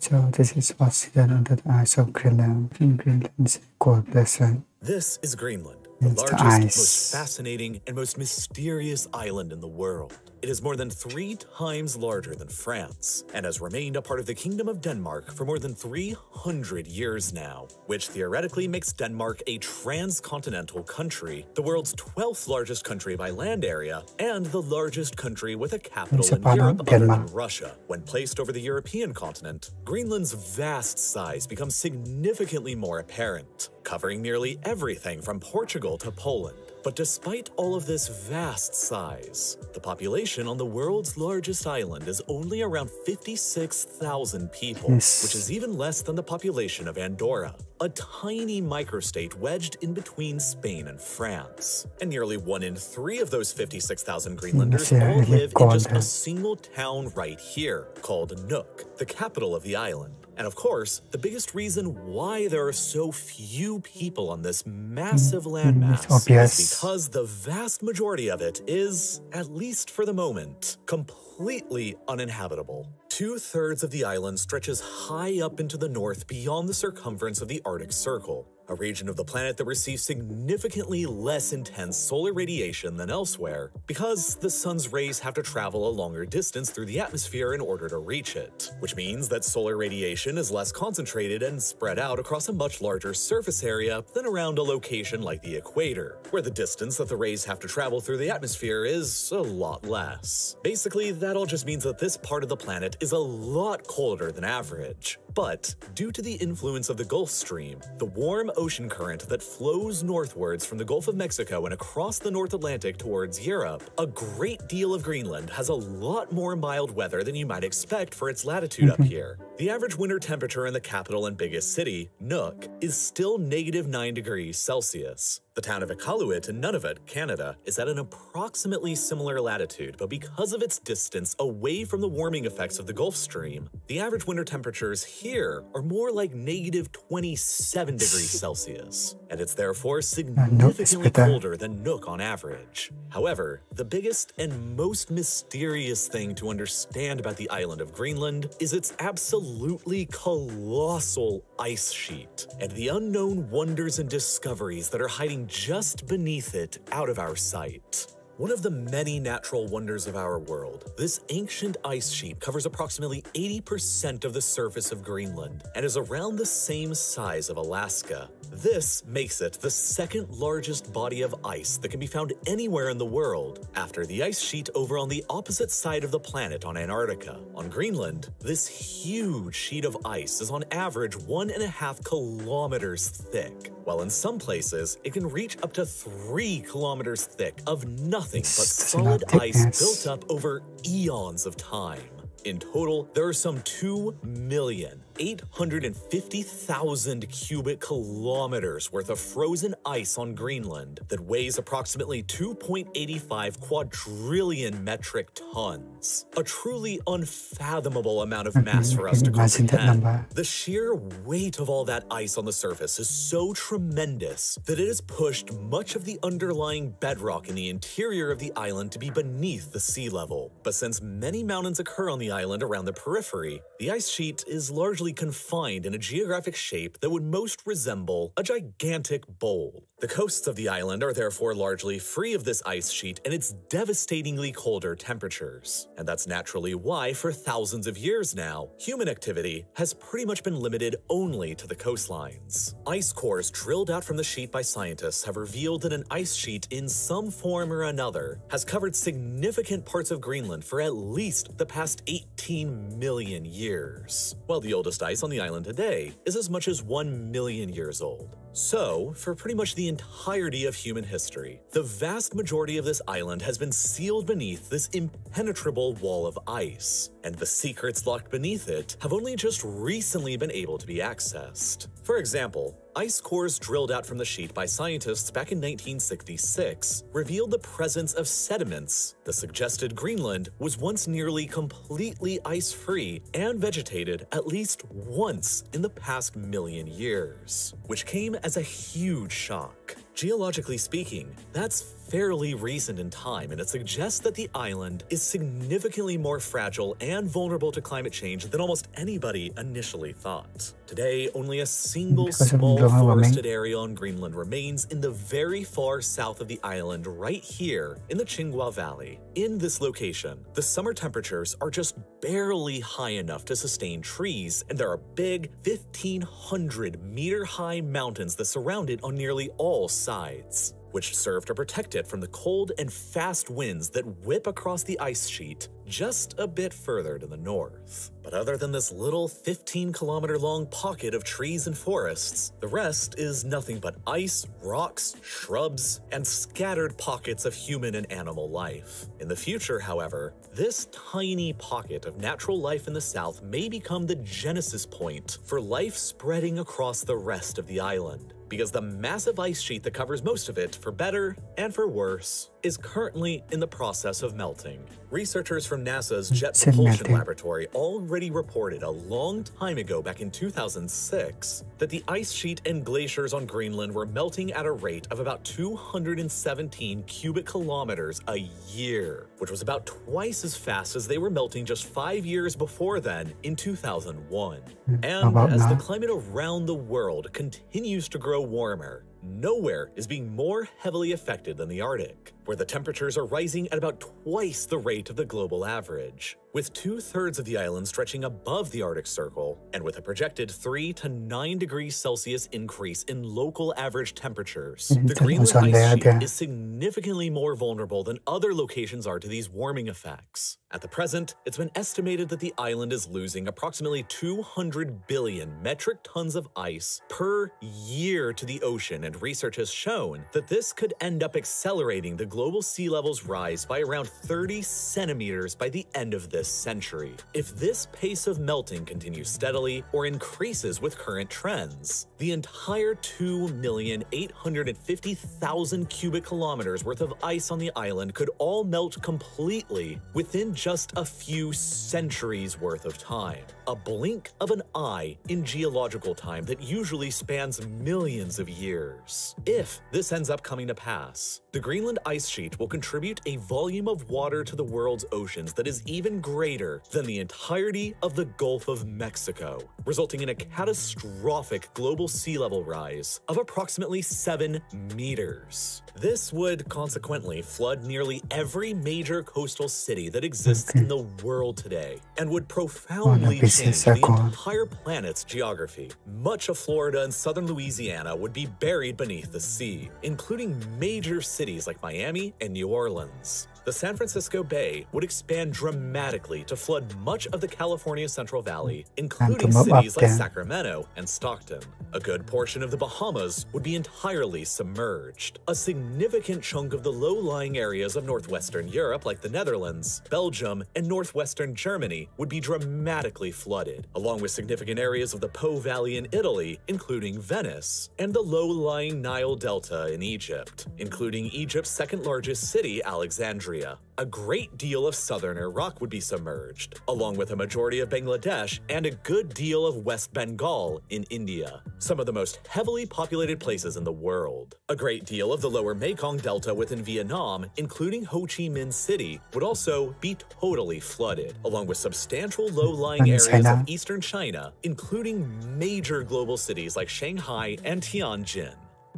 So this is what's hidden under the ice of Greenland. In Greenland's cold basin. This is Greenland, the largest, most fascinating, and most mysterious island in the world. It is more than 3 times larger than France, and has remained a part of the Kingdom of Denmark for more than 300 years now, which theoretically makes Denmark a transcontinental country, the world's 12th largest country by land area, and the largest country with a capital in Europe other than Russia. When placed over the European continent, Greenland's vast size becomes significantly more apparent, covering nearly everything from Portugal to Poland. But despite all of this vast size, the population on the world's largest island is only around 56,000 people, which is even less than the population of Andorra, a tiny microstate wedged in between Spain and France. And nearly 1 in 3 of those 56,000 Greenlanders all live in just a single town right here, called Nuuk, the capital of the island. And of course, the biggest reason why there are so few people on this massive landmass is because the vast majority of it is, at least for the moment, completely uninhabitable. 2/3 of the island stretches high up into the north beyond the circumference of the Arctic Circle, a region of the planet that receives significantly less intense solar radiation than elsewhere, because the sun's rays have to travel a longer distance through the atmosphere in order to reach it, which means that solar radiation is less concentrated and spread out across a much larger surface area than around a location like the equator, where the distance that the rays have to travel through the atmosphere is a lot less. Basically, that all just means that this part of the planet is a lot colder than average. But due to the influence of the Gulf Stream, the warm ocean current that flows northwards from the Gulf of Mexico and across the North Atlantic towards Europe, a great deal of Greenland has a lot more mild weather than you might expect for its latitude up here. The average winter temperature in the capital and biggest city, Nuuk, is still -9°C. The town of Iqaluit in Nunavut, Canada, is at an approximately similar latitude, but because of its distance away from the warming effects of the Gulf Stream, the average winter temperatures here are more like -27°C, and it's therefore significantly colder than Nuuk on average. However, the biggest and most mysterious thing to understand about the island of Greenland is its absolutely colossal ice sheet, and the unknown wonders and discoveries that are hiding just beneath it, out of our sight. One of the many natural wonders of our world, this ancient ice sheet covers approximately 80% of the surface of Greenland and is around the same size of Alaska. This makes it the second largest body of ice that can be found anywhere in the world, after the ice sheet over on the opposite side of the planet on Antarctica. On Greenland, this huge sheet of ice is on average 1.5 kilometers thick, while in some places it can reach up to 3 kilometers thick of nothing but solid ice built up over eons of time. In total, there are some 2,850,000 cubic kilometers worth of frozen ice on Greenland that weighs approximately 2.85 quadrillion metric tons, a truly unfathomable amount of mass for us to comprehend. The sheer weight of all that ice on the surface is so tremendous that it has pushed much of the underlying bedrock in the interior of the island to be beneath the sea level. But since many mountains occur on the island around the periphery, the ice sheet is largely confined in a geographic shape that would most resemble a gigantic bowl. The coasts of the island are therefore largely free of this ice sheet and its devastatingly colder temperatures. And that's naturally why, for thousands of years now, human activity has pretty much been limited only to the coastlines. Ice cores drilled out from the sheet by scientists have revealed that an ice sheet in some form or another has covered significant parts of Greenland for at least the past 18 million years. While the oldest ice on the island today is as much as 1 million years old. So, for pretty much the entirety of human history, the vast majority of this island has been sealed beneath this impenetrable wall of ice, and the secrets locked beneath it have only just recently been able to be accessed. For example, ice cores drilled out from the sheet by scientists back in 1966 revealed the presence of sediments that suggested Greenland was once nearly completely ice-free and vegetated at least once in the past million years, which came as a huge shock. Geologically speaking, that's fairly recent in time, and it suggests that the island is significantly more fragile and vulnerable to climate change than almost anybody initially thought. Today, only a single small forested area on Greenland remains in the very far south of the island, right here in the Chingua Valley. In this location, the summer temperatures are just barely high enough to sustain trees, and there are big 1,500-meter-high mountains that surround it on nearly all sides, which serve to protect it from the cold and fast winds that whip across the ice sheet just a bit further to the north. But other than this little 15-kilometer-long pocket of trees and forests, the rest is nothing but ice, rocks, shrubs, and scattered pockets of human and animal life. In the future, however, this tiny pocket of natural life in the south may become the genesis point for life spreading across the rest of the island, because the massive ice sheet that covers most of it, for better and for worse, is currently in the process of melting. Researchers from NASA's Jet Propulsion Laboratory already reported a long time ago, back in 2006, that the ice sheet and glaciers on Greenland were melting at a rate of about 217 cubic kilometers a year, which was about twice as fast as they were melting just 5 years before then, in 2001. And as the climate around the world continues to grow warmer, nowhere is being more heavily affected than the Arctic, where the temperatures are rising at about twice the rate of the global average. With two-thirds of the island stretching above the Arctic Circle, and with a projected 3 to 9 degrees Celsius increase in local average temperatures, the Greenland ice sheet is significantly more vulnerable than other locations are to these warming effects. At the present, it's been estimated that the island is losing approximately 200 billion metric tons of ice per year to the ocean, and research has shown that this could end up accelerating the global sea levels rise by around 30 centimeters by the end of this century. If this pace of melting continues steadily or increases with current trends, the entire 2,850,000 cubic kilometers worth of ice on the island could all melt completely within just a few centuries worth of time. A blink of an eye in geological time that usually spans millions of years. If this ends up coming to pass, the Greenland ice sheet will contribute a volume of water to the world's oceans that is even greater than the entirety of the Gulf of Mexico, resulting in a catastrophic global sea level rise of approximately 7 meters. This would consequently flood nearly every major coastal city that exists in the world today, and would profoundly change the entire planet's geography. Much of Florida and southern Louisiana would be buried beneath the sea, including major cities like Miami and New Orleans. The San Francisco Bay would expand dramatically to flood much of the California Central Valley, including cities like Sacramento and Stockton. A good portion of the Bahamas would be entirely submerged. A significant chunk of the low-lying areas of northwestern Europe, like the Netherlands, Belgium, and northwestern Germany, would be dramatically flooded, along with significant areas of the Po Valley in Italy, including Venice, and the low-lying Nile Delta in Egypt, including Egypt's second-largest city, Alexandria. A great deal of southern Iraq would be submerged, along with a majority of Bangladesh and a good deal of West Bengal in India, some of the most heavily populated places in the world. A great deal of the lower Mekong Delta within Vietnam, including Ho Chi Minh City, would also be totally flooded, along with substantial low-lying areas of eastern China, including major global cities like Shanghai and Tianjin.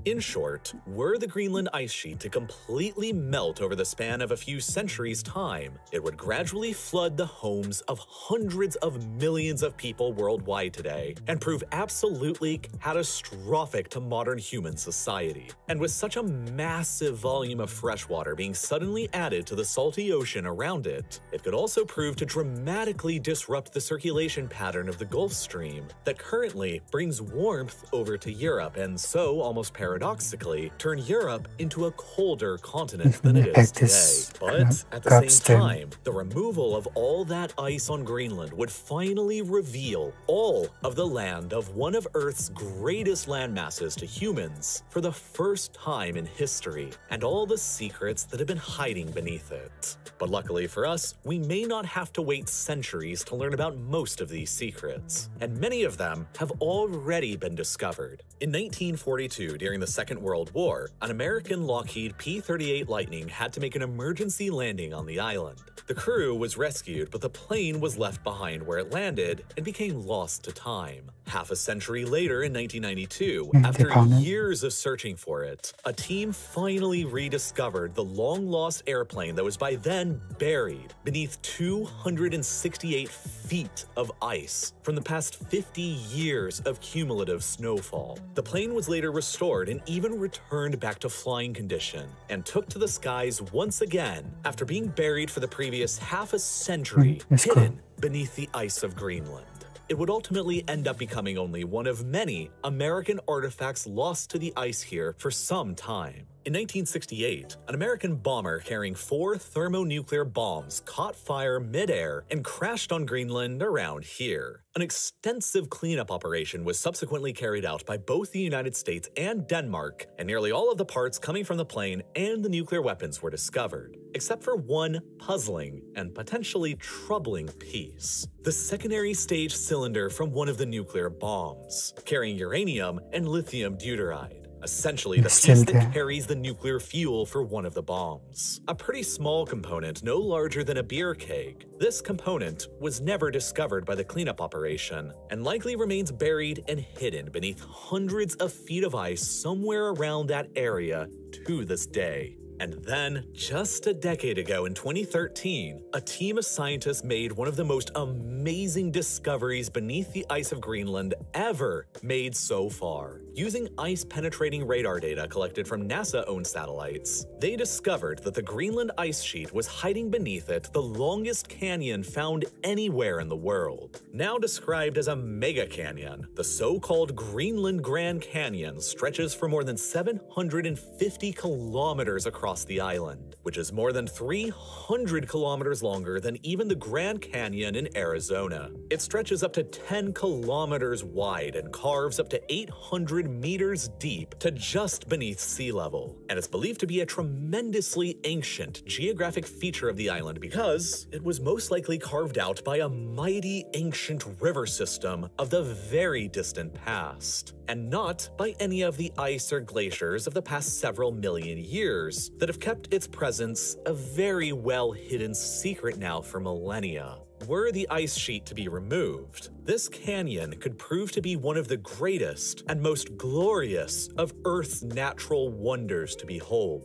In short, were the Greenland ice sheet to completely melt over the span of a few centuries' time, it would gradually flood the homes of hundreds of millions of people worldwide today, and prove absolutely catastrophic to modern human society. And with such a massive volume of fresh water being suddenly added to the salty ocean around it, it could also prove to dramatically disrupt the circulation pattern of the Gulf Stream that currently brings warmth over to Europe, and so almost paradoxically, turn Europe into a colder continent than it is today. But at the same time, the removal of all that ice on Greenland would finally reveal all of the land of one of Earth's greatest landmasses to humans for the first time in history, and all the secrets that have been hiding beneath it. But luckily for us, we may not have to wait centuries to learn about most of these secrets, and many of them have already been discovered. In 1942, during the the Second World War, an American Lockheed P-38 Lightning had to make an emergency landing on the island. The crew was rescued, but the plane was left behind where it landed and became lost to time. Half a century later, in 1992, after years of searching for it, a team finally rediscovered the long-lost airplane that was by then buried beneath 268 feet of ice from the past 50 years of cumulative snowfall. The plane was later restored and even returned back to flying condition and took to the skies once again after being buried for the previous half a century, hidden beneath the ice of Greenland. It would ultimately end up becoming only one of many American artifacts lost to the ice here for some time. In 1968, an American bomber carrying 4 thermonuclear bombs caught fire midair and crashed on Greenland around here. An extensive cleanup operation was subsequently carried out by both the United States and Denmark, and nearly all of the parts coming from the plane and the nuclear weapons were discovered, except for one puzzling and potentially troubling piece: the secondary stage cylinder from one of the nuclear bombs, carrying uranium and lithium deuteride. Essentially the piece that carries the nuclear fuel for one of the bombs. A pretty small component, no larger than a beer keg, this component was never discovered by the cleanup operation and likely remains buried and hidden beneath hundreds of feet of ice somewhere around that area to this day. And then, just a decade ago in 2013, a team of scientists made one of the most amazing discoveries beneath the ice of Greenland ever made so far. Using ice-penetrating radar data collected from NASA-owned satellites, they discovered that the Greenland ice sheet was hiding beneath it the longest canyon found anywhere in the world. Now described as a mega canyon, the so-called Greenland Grand Canyon stretches for more than 750 kilometers across the island, which is more than 300 kilometers longer than even the Grand Canyon in Arizona. It stretches up to 10 kilometers wide and carves up to 800 meters deep to just beneath sea level, and it's believed to be a tremendously ancient geographic feature of the island because it was most likely carved out by a mighty ancient river system of the very distant past, and not by any of the ice or glaciers of the past several million years that have kept its presence a very well-hidden secret now for millennia. Were the ice sheet to be removed, this canyon could prove to be one of the greatest and most glorious of Earth's natural wonders to behold.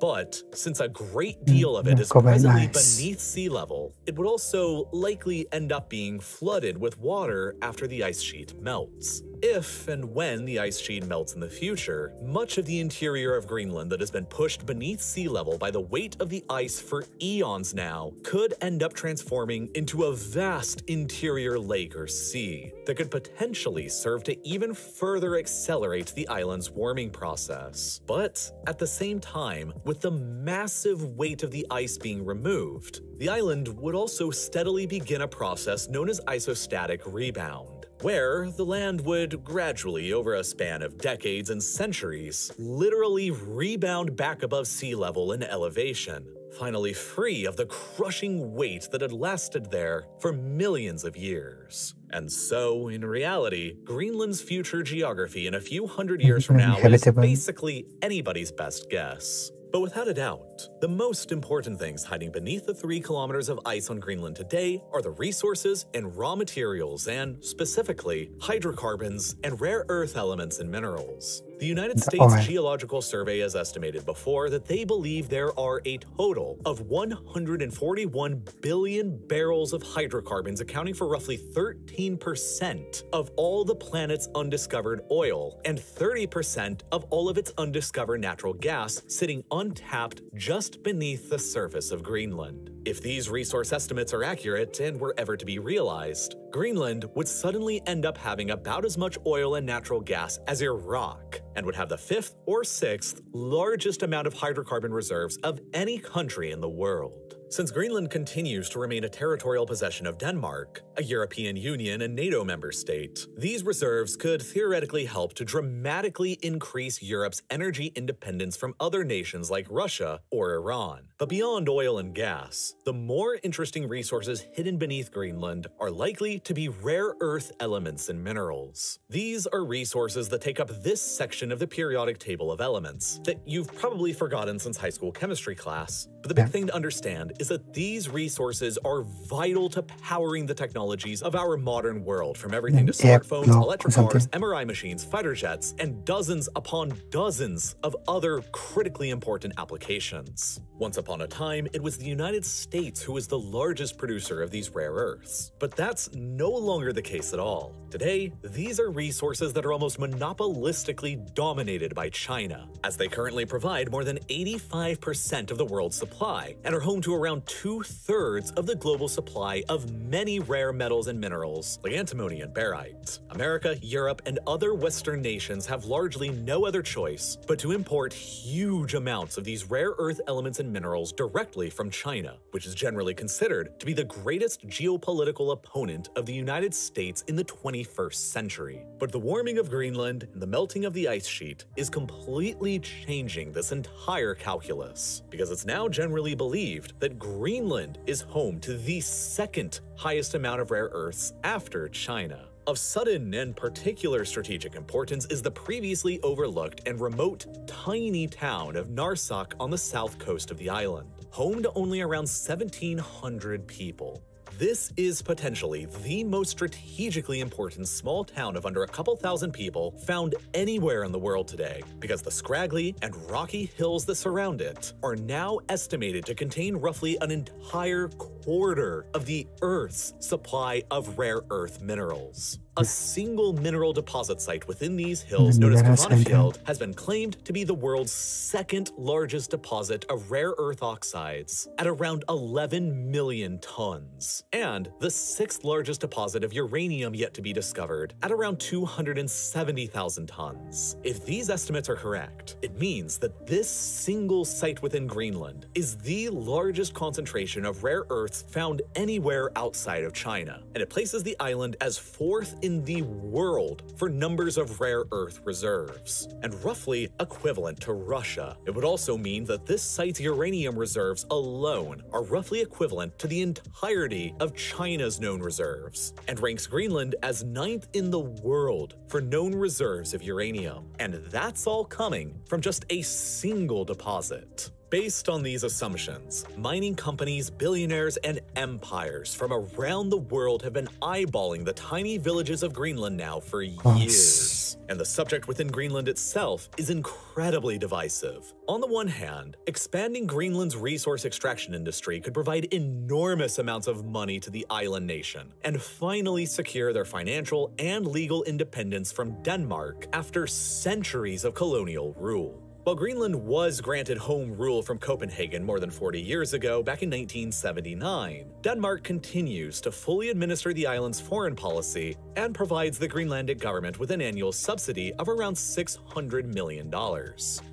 But since a great deal of it is presently beneath sea level, it would also likely end up being flooded with water after the ice sheet melts. If and when the ice sheet melts in the future, much of the interior of Greenland that has been pushed beneath sea level by the weight of the ice for eons now could end up transforming into a vast interior lake or sea that could potentially serve to even further accelerate the island's warming process. But at the same time, with the massive weight of the ice being removed, the island would also steadily begin a process known as isostatic rebound, where the land would gradually, over a span of decades and centuries, literally rebound back above sea level in elevation, finally free of the crushing weight that had lasted there for millions of years. And so, in reality, Greenland's future geography in a few hundred years from now is basically anybody's best guess. But without a doubt, the most important things hiding beneath the 3 kilometers of ice on Greenland today are the resources and raw materials and, specifically, hydrocarbons and rare earth elements and minerals. The United States Geological Survey has estimated before that they believe there are a total of 141 billion barrels of hydrocarbons, accounting for roughly 13% of all the planet's undiscovered oil and 30% of all of its undiscovered natural gas sitting untapped just beneath the surface of Greenland. If these resource estimates are accurate and were ever to be realized, Greenland would suddenly end up having about as much oil and natural gas as Iraq, and would have the 5th or 6th largest amount of hydrocarbon reserves of any country in the world. Since Greenland continues to remain a territorial possession of Denmark, a European Union and NATO member state, these reserves could theoretically help to dramatically increase Europe's energy independence from other nations like Russia or Iran. But beyond oil and gas, the more interesting resources hidden beneath Greenland are likely to be rare earth elements and minerals. These are resources that take up this section of the periodic table of elements that you've probably forgotten since high school chemistry class. But the big thing to understand is that these resources are vital to powering the technologies of our modern world, from everything to smartphones, electric cars, MRI machines, fighter jets, and dozens upon dozens of other critically important applications. Once upon a time, it was the United States who was the largest producer of these rare earths. But that's no longer the case at all. Today, these are resources that are almost monopolistically dominated by China, as they currently provide more than 85% of the world's supply and are home to around 2/3 of the global supply of many rare metals and minerals like antimony and barite. America, Europe, and other Western nations have largely no other choice but to import huge amounts of these rare earth elements and minerals directly from China, which is generally considered to be the greatest geopolitical opponent of the United States in the 21st century. But the warming of Greenland and the melting of the ice sheet is completely changing this entire calculus, because it's now generally believed that Greenland is home to the second highest amount of rare earths after China. Of sudden and particular strategic importance is the previously overlooked and remote tiny town of Narsaq on the south coast of the island, home to only around 1,700 people. This is potentially the most strategically important small town of under a couple thousand people found anywhere in the world today, because the scraggly and rocky hills that surround it are now estimated to contain roughly an entire quarter of the Earth's supply of rare earth minerals. A single mineral deposit site within these hills, known as Kvanefjeld, has been claimed to be the world's second largest deposit of rare earth oxides at around 11 million tons, and the sixth largest deposit of uranium yet to be discovered at around 270,000 tons. If these estimates are correct, it means that this single site within Greenland is the largest concentration of rare earths found anywhere outside of China, and it places the island as fourth in the world for numbers of rare earth reserves, and roughly equivalent to Russia. It would also mean that this site's uranium reserves alone are roughly equivalent to the entirety of China's known reserves, and ranks Greenland as 9th in the world for known reserves of uranium. And that's all coming from just a single deposit. Based on these assumptions, mining companies, billionaires, and empires from around the world have been eyeballing the tiny villages of Greenland now for years. And the subject within Greenland itself is incredibly divisive. On the one hand, expanding Greenland's resource extraction industry could provide enormous amounts of money to the island nation and finally secure their financial and legal independence from Denmark after centuries of colonial rule. While Greenland was granted home rule from Copenhagen more than 40 years ago, back in 1979, Denmark continues to fully administer the island's foreign policy and provides the Greenlandic government with an annual subsidy of around $600 million,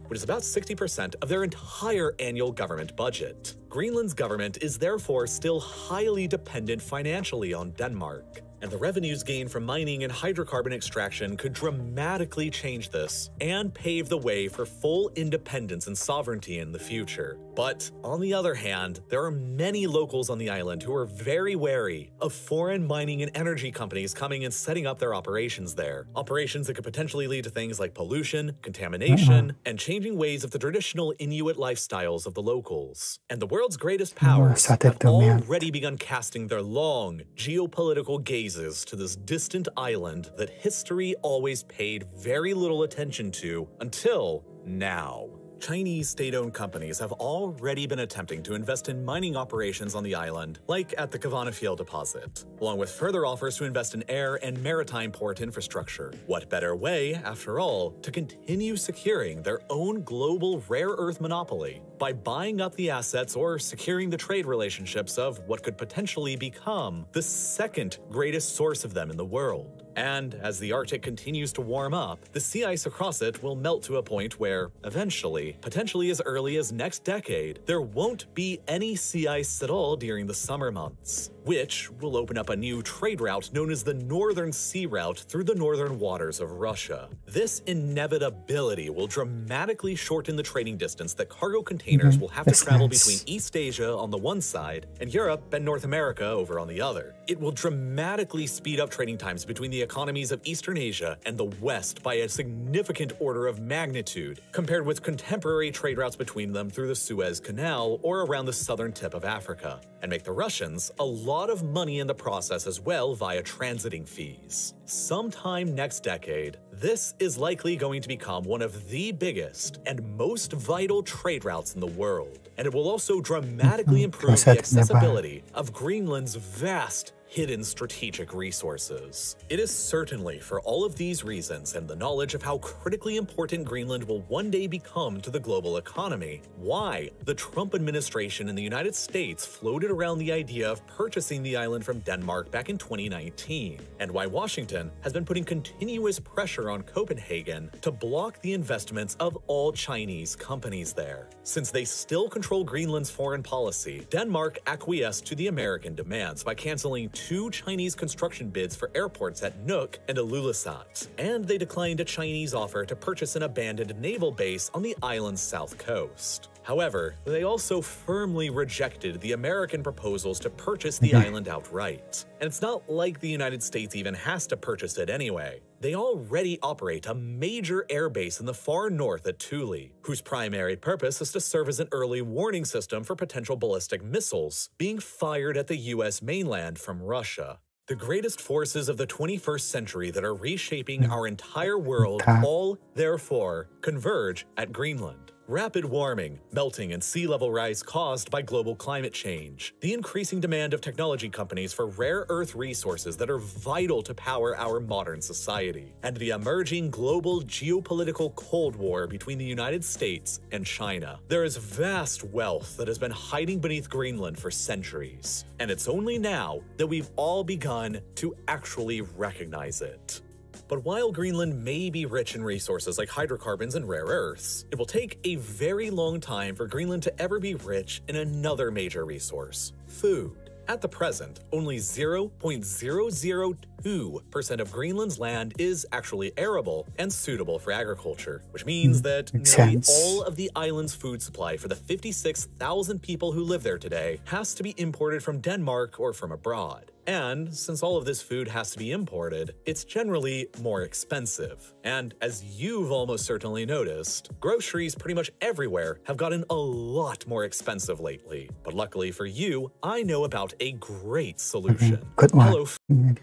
which is about 60% of their entire annual government budget. Greenland's government is therefore still highly dependent financially on Denmark, and the revenues gained from mining and hydrocarbon extraction could dramatically change this and pave the way for full independence and sovereignty in the future. But on the other hand, there are many locals on the island who are very wary of foreign mining and energy companies coming and setting up their operations there, operations that could potentially lead to things like pollution, contamination, and changing ways of the traditional Inuit lifestyles of the locals. And the world's greatest powers have already begun casting their long geopolitical gaze to this distant island that history always paid very little attention to until now. Chinese state-owned companies have already been attempting to invest in mining operations on the island, like at the Kvanefjeld deposit, along with further offers to invest in air and maritime port infrastructure. What better way, after all, to continue securing their own global rare earth monopoly by buying up the assets or securing the trade relationships of what could potentially become the second greatest source of them in the world? And as the Arctic continues to warm up, the sea ice across it will melt to a point where, eventually, potentially as early as next decade, there won't be any sea ice at all during the summer months, which will open up a new trade route known as the Northern Sea Route through the northern waters of Russia. This inevitability will dramatically shorten the trading distance that cargo containers will have to travel between East Asia on the one side and Europe and North America over on the other. It will dramatically speed up trading times between the economies of Eastern Asia and the West by a significant order of magnitude, compared with contemporary trade routes between them through the Suez Canal or around the southern tip of Africa, and make the Russians a lot of money in the process as well via transiting fees. Sometime next decade, this is likely going to become one of the biggest and most vital trade routes in the world, and it will also dramatically improve the accessibility of Greenland's vast hidden strategic resources. It is certainly for all of these reasons and the knowledge of how critically important Greenland will one day become to the global economy why the Trump administration in the United States floated around the idea of purchasing the island from Denmark back in 2019, and why Washington has been putting continuous pressure on Copenhagen to block the investments of all Chinese companies there. Since they still control Greenland's foreign policy, Denmark acquiesced to the American demands by canceling two Chinese construction bids for airports at Nuuk and Ilulissat, and they declined a Chinese offer to purchase an abandoned naval base on the island's south coast. However, they also firmly rejected the American proposals to purchase the island outright. And it's not like the United States even has to purchase it anyway. They already operate a major airbase in the far north at Thule, whose primary purpose is to serve as an early warning system for potential ballistic missiles being fired at the US mainland from Russia. The greatest forces of the 21st century that are reshaping our entire world all, therefore, converge at Greenland. Rapid warming, melting, and sea level rise caused by global climate change, the increasing demand of technology companies for rare earth resources that are vital to power our modern society, and the emerging global geopolitical Cold War between the United States and China. There is vast wealth that has been hiding beneath Greenland for centuries, and it's only now that we've all begun to actually recognize it. But while Greenland may be rich in resources like hydrocarbons and rare earths, it will take a very long time for Greenland to ever be rich in another major resource: food. At the present, only 0.002% of Greenland's land is actually arable and suitable for agriculture, which means that nearly all of the island's food supply for the 56,000 people who live there today has to be imported from Denmark or from abroad. And since all of this food has to be imported, it's generally more expensive. And as you've almost certainly noticed, groceries pretty much everywhere have gotten a lot more expensive lately. But luckily for you, I know about a great solution. Good one. Hello.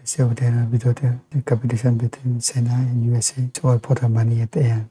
So there are competition between China and USA to all put our money at the end.